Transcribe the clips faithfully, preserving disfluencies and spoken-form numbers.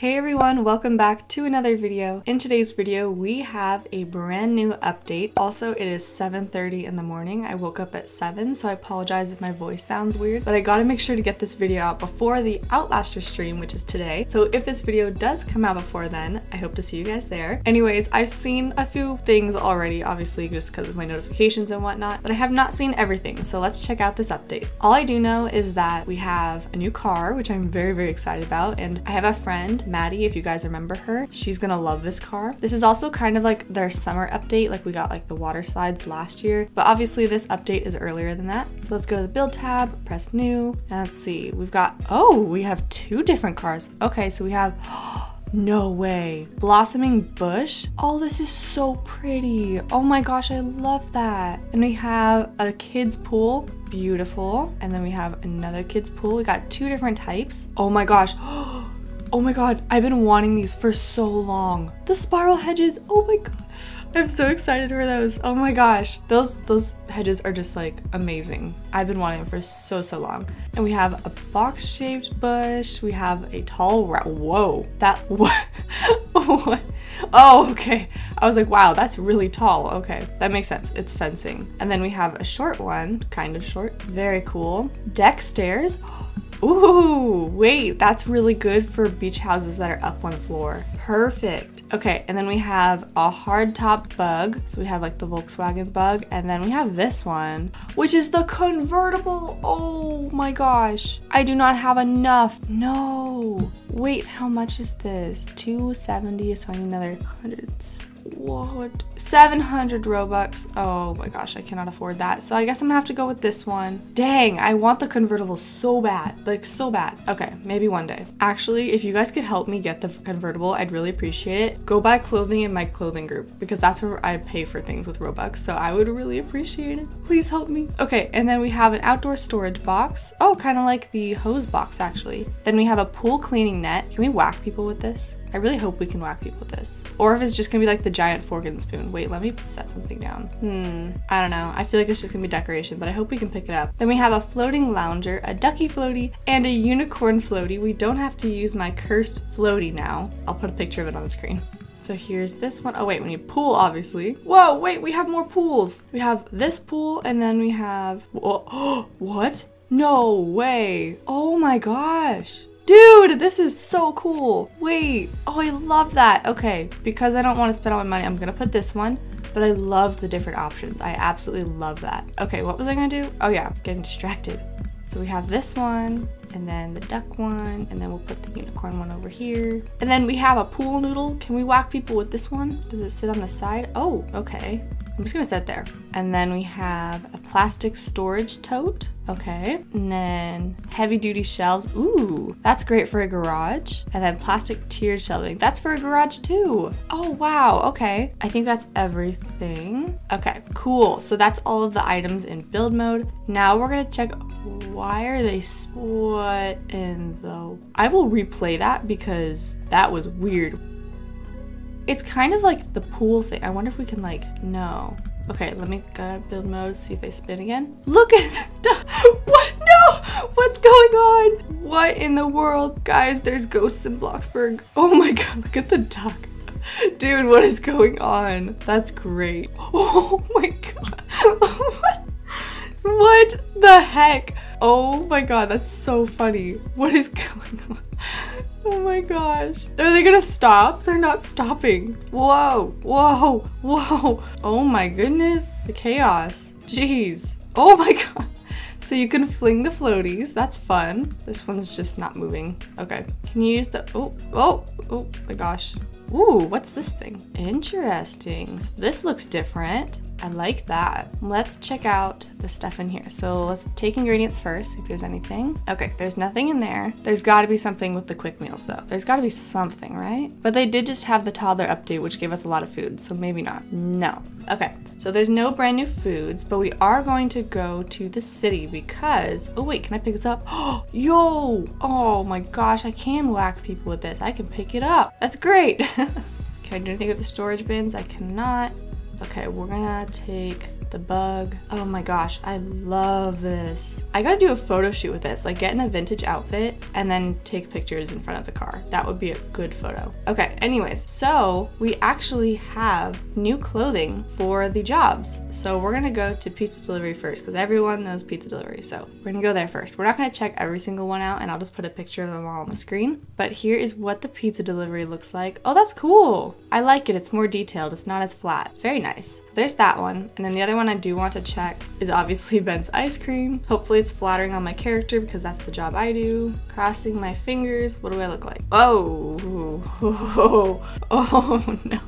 Hey everyone, welcome back to another video. In today's video, we have a brand new update. Also, it is seven thirty in the morning. I woke up at seven, so I apologize if my voice sounds weird, but I gotta make sure to get this video out before the Outlaster stream, which is today. So if this video does come out before then, I hope to see you guys there. Anyways, I've seen a few things already, obviously just because of my notifications and whatnot, but I have not seen everything, so let's check out this update. All I do know is that we have a new car, which I'm very, very excited about, and I have a friend, Maddie, if you guys remember her, she's gonna love this car. This is also kind of like their summer update, like we got like the water slides last year, but obviously this update is earlier than that. So let's go to the build tab, press new, and let's see, we've got, oh, we have two different cars. Okay, so we have, no way, Blossoming Bush. Oh, this is so pretty. Oh my gosh, I love that. And we have a kids pool, beautiful. And then we have another kids pool. We got two different types. Oh my gosh. Oh my god, I've been wanting these for so long. The spiral hedges, oh my god. I'm so excited for those. Oh my gosh. Those those hedges are just like amazing. I've been wanting them for so, so long. And we have a box-shaped bush. We have a tall, whoa, that, what? What? Oh, okay. I was like, wow, that's really tall. Okay, that makes sense. It's fencing. And then we have a short one, kind of short, very cool. Deck stairs. Ooh, wait, that's really good for beach houses that are up one floor. Perfect. Okay, and then we have a hard top bug. So we have like the Volkswagen bug, and then we have this one, which is the convertible. Oh my gosh, I do not have enough. No, wait, how much is this? two seventy, so I need another one hundred. What? seven hundred Robux. Oh my gosh, I cannot afford that. So I guess I'm gonna have to go with this one. Dang, I want the convertible so bad, like so bad. Okay, maybe one day. Actually, if you guys could help me get the convertible, I'd really appreciate it. Go buy clothing in my clothing group because that's where I pay for things with Robux. So I would really appreciate it. Please help me. Okay, and then we have an outdoor storage box. Oh, kind of like the hose box actually. Then we have a pool cleaning net. Can we whack people with this? I really hope we can whack people with this. Or if it's just gonna be like the giant fork and spoon. Wait, let me set something down. Hmm, I don't know. I feel like it's just gonna be decoration, but I hope we can pick it up. Then we have a floating lounger, a ducky floaty, and a unicorn floaty. We don't have to use my cursed floaty now. I'll put a picture of it on the screen. So here's this one. Oh wait, we need pool, obviously. Whoa, wait, we have more pools. We have this pool, and then we have, oh, what? No way. Oh my gosh. Dude, this is so cool. Wait, oh, I love that. Okay, because I don't want to spend all my money, I'm gonna put this one, but I love the different options. I absolutely love that. Okay, what was I gonna do? Oh yeah, getting distracted. So we have this one, and then the duck one, and then we'll put the unicorn one over here. And then we have a pool noodle. Can we whack people with this one? Does it sit on the side? Oh, okay. I'm just gonna sit there. And then we have a plastic storage tote. Okay. And then heavy duty shelves. Ooh, that's great for a garage. And then plastic tiered shelving. That's for a garage too. Oh, wow. Okay. I think that's everything. Okay, cool. So that's all of the items in build mode. Now we're gonna check, why are they, what in the, I will replay that because that was weird. It's kind of like the pool thing. I wonder if we can like, no. Okay, let me go build mode, see if they spin again. Look at the, what, no, what's going on? What in the world? Guys, there's ghosts in Bloxburg. Oh my God, look at the duck. Dude, what is going on? That's great. Oh my God, what? What the heck? Oh my God, that's so funny. What is going on? Oh my gosh. Are they gonna stop? They're not stopping. Whoa, whoa, whoa. Oh my goodness. The chaos. Jeez. Oh my God. So you can fling the floaties. That's fun. This one's just not moving. Okay. Can you use the, oh, oh, oh my gosh. Ooh, what's this thing? Interesting. So this looks different. I like that. Let's check out the stuff in here. So let's take ingredients first, see if there's anything. Okay, there's nothing in there. There's gotta be something with the quick meals though. There's gotta be something, right? But they did just have the toddler update, which gave us a lot of food, so maybe not. No. Okay, so there's no brand new foods, but we are going to go to the city because, oh wait, can I pick this up? Oh, yo, oh my gosh, I can whack people with this. I can pick it up. That's great. Can I do anything with the storage bins? I cannot. Okay, we're gonna take the bug. Oh my gosh, I love this. I gotta do a photo shoot with this, like get in a vintage outfit and then take pictures in front of the car. That would be a good photo. Okay, anyways, so we actually have new clothing for the jobs. So we're gonna go to pizza delivery first because everyone knows pizza delivery. So we're gonna go there first. We're not gonna check every single one out and I'll just put a picture of them all on the screen. But here is what the pizza delivery looks like. Oh, that's cool. I like it. It's more detailed. It's not as flat. Very nice. There's that one. And then the other one I do want to check is obviously Ben's ice cream. Hopefully it's flattering on my character because that's the job I do. Crossing my fingers. What do I look like? Oh, oh, oh no.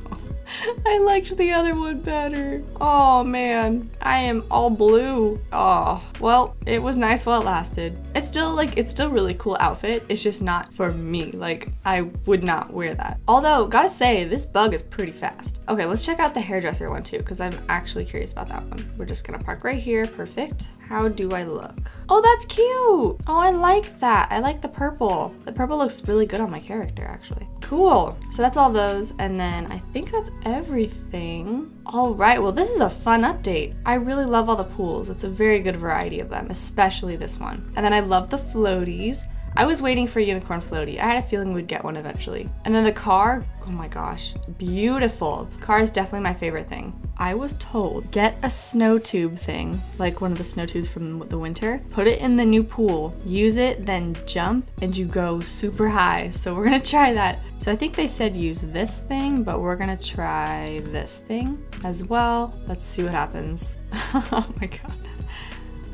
I liked the other one better. Oh man, I am all blue. Oh, well, it was nice while it lasted. It's still like, it's still a really cool outfit. It's just not for me. Like I would not wear that. Although gotta say this bug is pretty fast. Okay, let's check out the hairdresser one too because I'm actually curious about that one. We're just gonna park right here. Perfect. How do I look? Oh, that's cute. Oh, I like that. I like the purple. The purple looks really good on my character actually. Cool. So that's all those. And then I think that's everything. All right. Well, this is a fun update. I really love all the pools. It's a very good variety of them, especially this one. And then I love the floaties. I was waiting for a unicorn floaty. I had a feeling we'd get one eventually. And then the car. Oh my gosh. Beautiful. The car is definitely my favorite thing. I was told, get a snow tube thing, like one of the snow tubes from the winter, put it in the new pool, use it, then jump, and you go super high. So we're gonna try that. So I think they said use this thing, but we're gonna try this thing as well. Let's see what happens. Oh my God.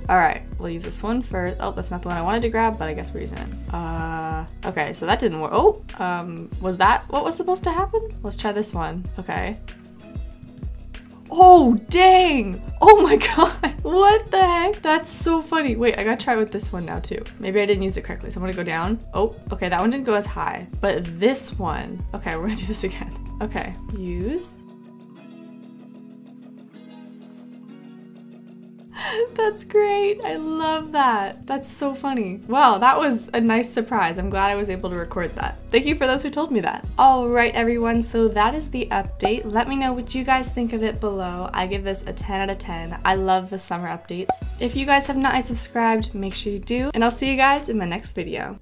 All right, we'll use this one first. Oh, that's not the one I wanted to grab, but I guess we're using it. Uh, okay, so that didn't work. Oh, um, was that what was supposed to happen? Let's try this one. Okay. Oh, dang. Oh my God. What the heck? That's so funny. Wait, I gotta try with this one now too. Maybe I didn't use it correctly, so I'm gonna go down. Oh, okay, that one didn't go as high, but this one. Okay, we're gonna do this again. Okay, use. That's great. I love that. That's so funny. Wow, that was a nice surprise. I'm glad I was able to record that. Thank you for those who told me that. All right, everyone. So that is the update. Let me know what you guys think of it below. I give this a ten out of ten. I love the summer updates. If you guys have not yet subscribed, make sure you do. And I'll see you guys in my next video.